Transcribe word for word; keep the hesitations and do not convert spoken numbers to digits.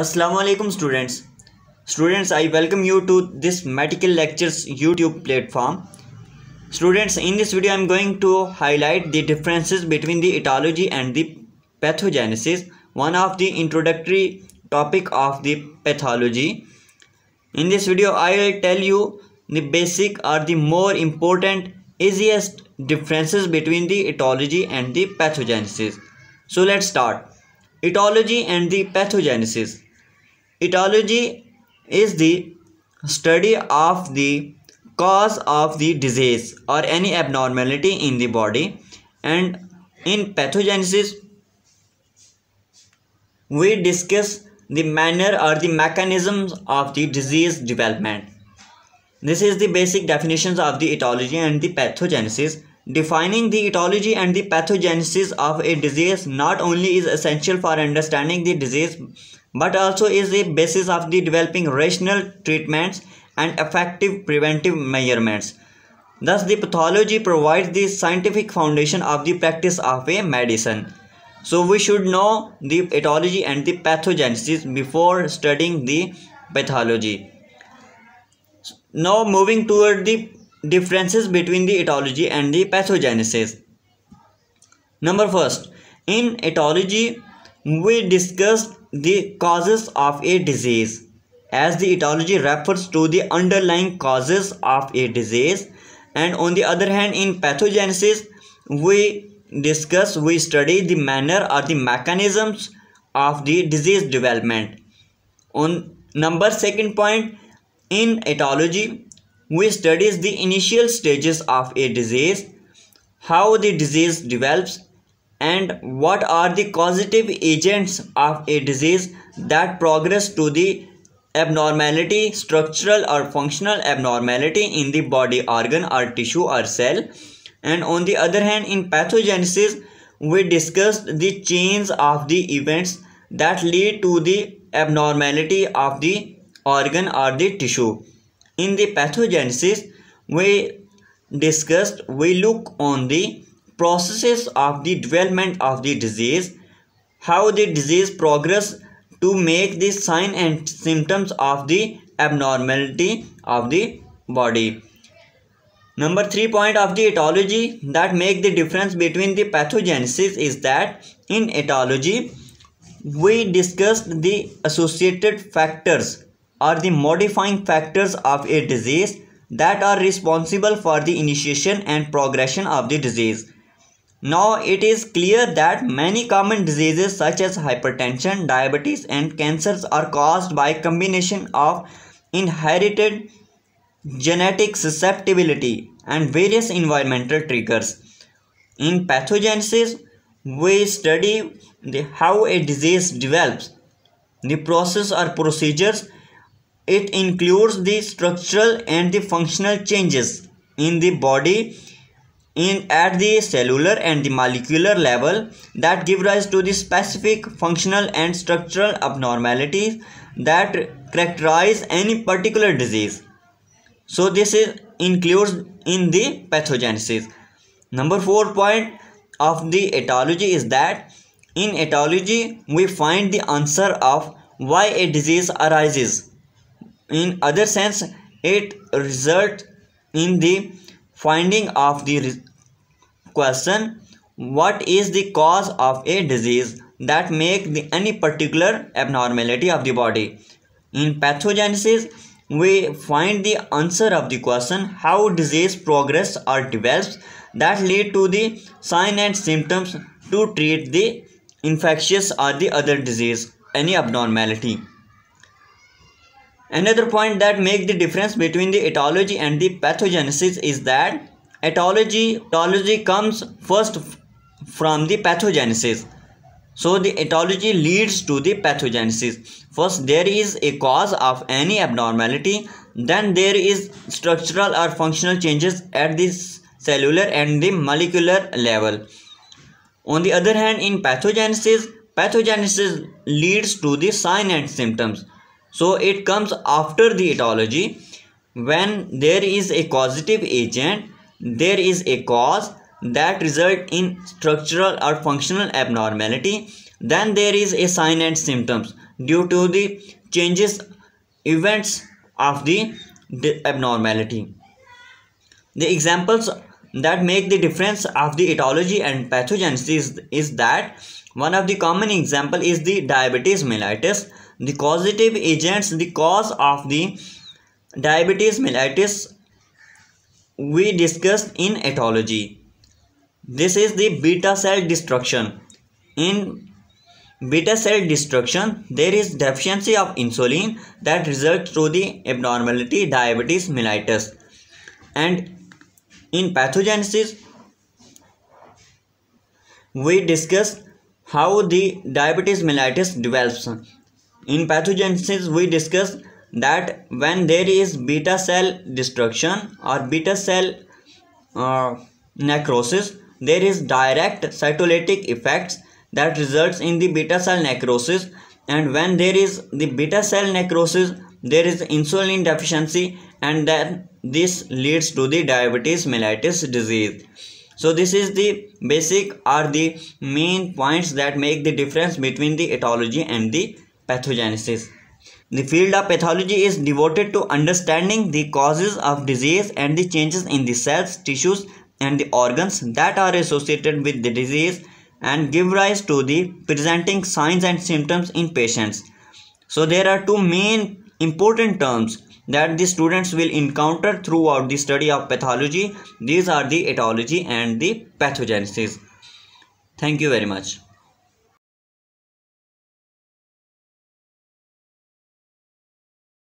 Assalamualaikum students students I welcome you to this medical lectures YouTube platform. Students, in this video I am going to highlight the differences between the etiology and the pathogenesis, one of the introductory topic of the pathology. In this video I will tell you the basic or the more important easiest differences between the etiology and the pathogenesis. So let's start. Etiology and the pathogenesis. Etiology is the study of the cause of the disease or any abnormality in the body, and in pathogenesis we discuss the manner or the mechanisms of the disease development. This is the basic definitions of the etiology and the pathogenesis. Defining the etiology and the pathogenesis of a disease not only is essential for understanding the disease but also is a basis of the developing rational treatments and effective preventive measurements. Thus, the pathology provides the scientific foundation of the practice of a medicine. So, we should know the etiology and the pathogenesis before studying the pathology. Now, moving toward the differences between the etiology and the pathogenesis. Number first, in etiology we discussed the causes of a disease, as the etiology refers to the underlying causes of a disease, and on the other hand in pathogenesis we discuss we study the manner or the mechanisms of the disease development. On number second point, in etiology we studies the initial stages of a disease, how the disease develops, and what are the causative agents of a disease that progress to the abnormality, structural or functional abnormality in the body organ or tissue or cell. And on the other hand in pathogenesis we discussed the chains of the events that lead to the abnormality of the organ or the tissue. In the pathogenesis, we discussed, we look on the processes of the development of the disease, how the disease progress to make the sign and symptoms of the abnormality of the body. Number three point of the etiology that make the difference between the pathogenesis is that in etiology, we discussed the associated factors are the modifying factors of a disease that are responsible for the initiation and progression of the disease. Now it is clear that many common diseases such as hypertension, diabetes and cancers are caused by combination of inherited genetic susceptibility and various environmental triggers. In pathogenesis, we study the, how a disease develops, the process or procedures. It includes the structural and the functional changes in the body in at the cellular and the molecular level that give rise to the specific functional and structural abnormalities that characterize any particular disease. So this is includes in the pathogenesis. Number four point of the etiology is that in etiology we find the answer of why a disease arises. In other sense, it results in the finding of the question, what is the cause of a disease that make the any particular abnormality of the body. In pathogenesis, we find the answer of the question, how disease progress or develops that lead to the sign and symptoms to treat the infectious or the other disease, any abnormality. Another point that makes the difference between the etiology and the pathogenesis is that etiology, etiology comes first from the pathogenesis. So the etiology leads to the pathogenesis. First there is a cause of any abnormality, then there is structural or functional changes at the cellular and the molecular level. On the other hand in pathogenesis, pathogenesis leads to the sign and symptoms. So it comes after the etiology. When there is a causative agent, there is a cause that results in structural or functional abnormality. Then there is a sign and symptoms due to the changes events of the abnormality. The examples that make the difference of the etiology and pathogenesis is, is that one of the common example is the diabetes mellitus. The causative agents, the cause of the diabetes mellitus, we discussed in etiology. This is the beta cell destruction. In beta cell destruction, there is deficiency of insulin that results through the abnormality diabetes mellitus. And in pathogenesis, we discuss how the diabetes mellitus develops. In pathogenesis, we discuss that when there is beta cell destruction or beta cell uh, necrosis, there is direct cytolytic effects that results in the beta cell necrosis, and when there is the beta cell necrosis, there is insulin deficiency, and then this leads to the diabetes mellitus disease. So this is the basic or the main points that make the difference between the etiology and the pathogenesis. The field of pathology is devoted to understanding the causes of disease and the changes in the cells, tissues, and the organs that are associated with the disease and give rise to the presenting signs and symptoms in patients. So there are two main important terms that the students will encounter throughout the study of pathology. These are the etiology and the pathogenesis. Thank you very much.